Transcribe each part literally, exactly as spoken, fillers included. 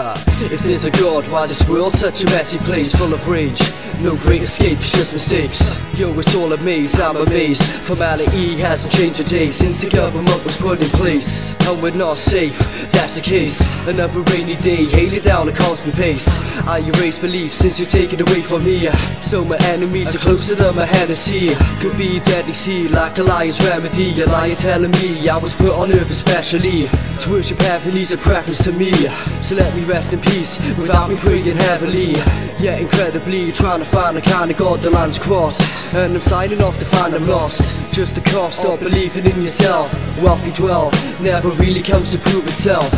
paper. If there's a God, why this world such a messy place full of rage? No great escapes, just mistakes. Yo, it's all a maze, I'm amazed. Formality hasn't changed a day since the government was put in place, and we're not safe, that's the case. Another rainy day, hailing down a constant pace. I erase belief since you take it away from me, so my enemies are closer than my Hennessy. Could be a deadly sea, like a lion's remedy. A lion telling me I was put on earth especially to worship heavenly's a preference to me. So let me rest in peace without me praying heavily. Yet incredibly, trying to find a kind of God the lines crossed, and I'm signing off to find I'm lost. Just the cost of believing in yourself. Wealth you dwell never really comes to prove itself.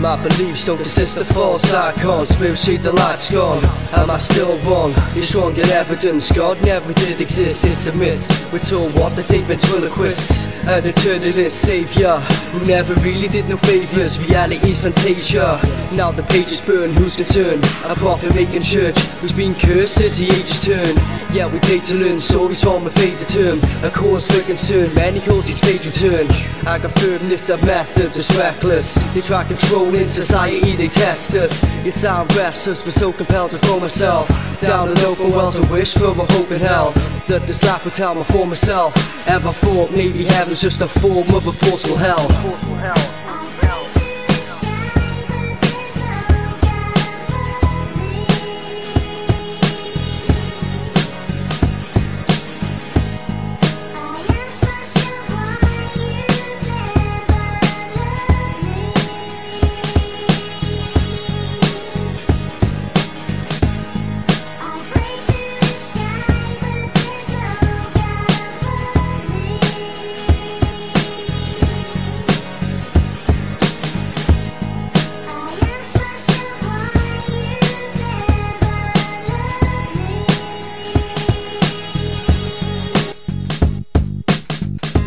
My beliefs don't consist of false icons. Spiritually the light's gone. Am I still wrong? You're strong in evidence. God never did exist, it's a myth. We're told what to think, ventriloquists, an eternalist saviour who never really did no favours. Reality's fantasia. Now the pages burn, who's concerned? A prophet making church who's been cursed as the ages turn. Yeah, we paid to learn stories from a faded term, a cause for concern, many calls each page return. I confirm this a method that's reckless. They try control in society, they test us. It's our restless, but so compelled to throw myself down an open well to wish for a hope in hell, that this life will tell my former self. Ever thought maybe heaven's just a form of a forceful hell?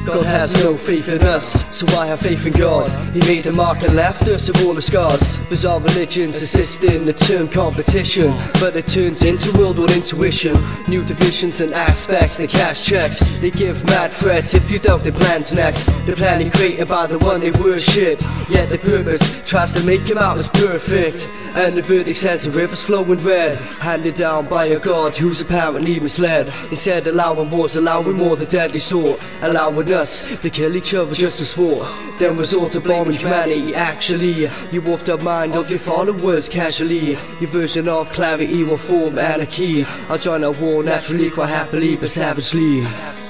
God has no faith in us, so I have faith in God. He made a mark and left us of all the scars. Bizarre religions assist in the term competition, but it turns into world war intuition. New divisions and aspects, they cash checks, they give mad threats if you doubt their plans next. The plan is created by the one they worship, yet the purpose tries to make him out as perfect. And the verdict says the river's flowing red, handed down by a God who's apparently misled. Instead allowing wars, allowing more the deadly sort, allowing us to kill each other just to swore, then resort to blaming humanity. Actually, you warped the mind of your followers casually. Your version of clarity will form anarchy. I'll join a war naturally, quite happily, but savagely.